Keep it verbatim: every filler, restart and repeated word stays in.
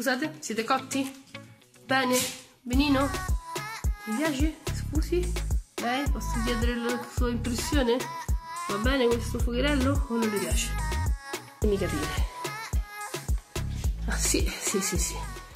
Scusate, siete cotti? Bene, benino? Mi piace? Scusi? Lei, posso chiedere la sua impressione? Va bene questo fuocherello o non le piace? Fammi capire. Ah sì, sì, sì, sì.